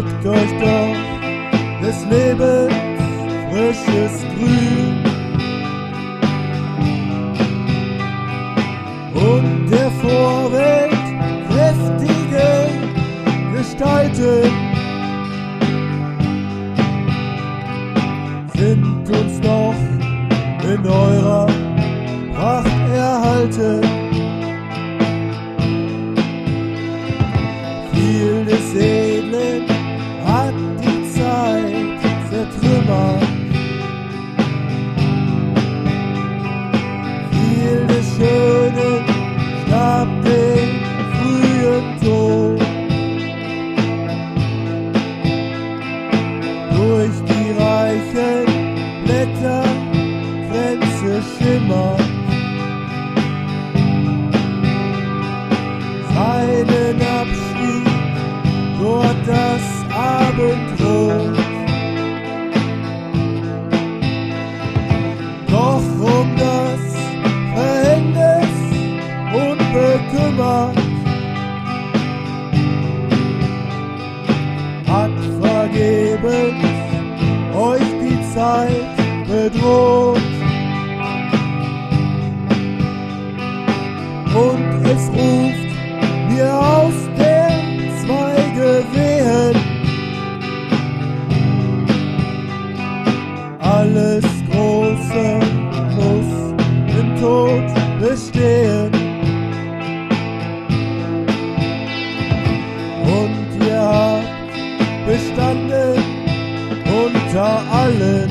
Schmückt euch doch des Lebens frisches Grün. Und der Vorwelt kräftige Gestalten sind uns noch in eurer Pracht erhalten. Viel des Edlen hat die Zeit zertrümmert, viel des Schönen starb den frühen Tod. Durch die reichen Blätter Kränze schimmern seinen Abschied, dort das Abendrot. Doch um das Verhängnis unbekümmert hat vergebens euch die Zeit bedroht. Und es ruft mir aus der Zweige Wehen, alles Große muss im Tod bestehen. Und ihr habt bestanden unter allen.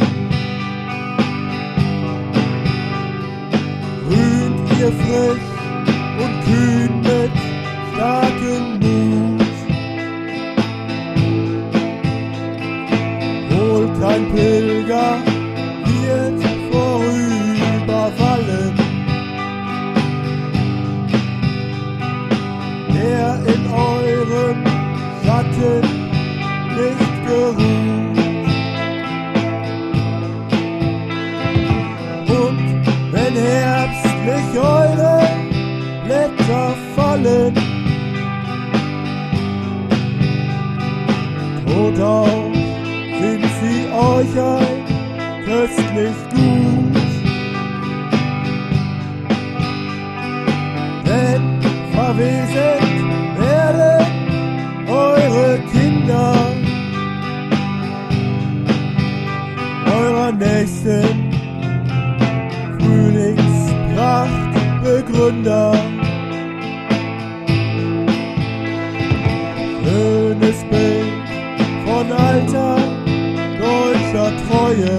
Grünt ihr frisch und kühn mit starkem Mut. Wohl kein Pilger wird vorüberfallen, der in eurem Schatten nicht geruht. Und wenn herbstlich eure Blätter fallen, droht auch sind sie euch ein köstlich Gut. Denn verweset werden eure Kinder eurer nächsten Frühlingspracht Begründer. Schönes Bild von alter deutscher Treue,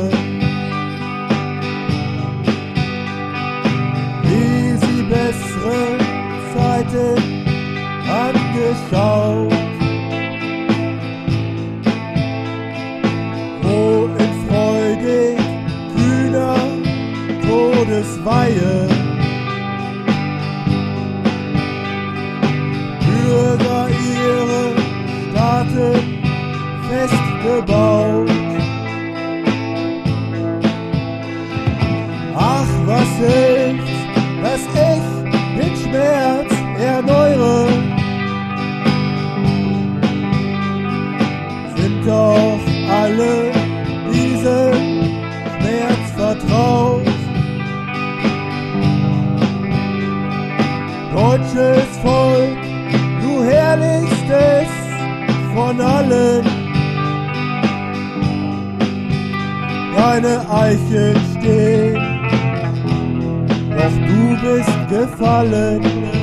wie sie bessere Zeiten angeschaut, wo in freudig kühner Todesweihe Bürger ihre Staaten festgebaut. Ach, was hilft, dass ich den Schmerz erneuere? Sind doch alle diesem Schmerz vertraut. Deutsches Volk, du herrlichstes von allen, deine Eichen stehen, doch du bist gefallen.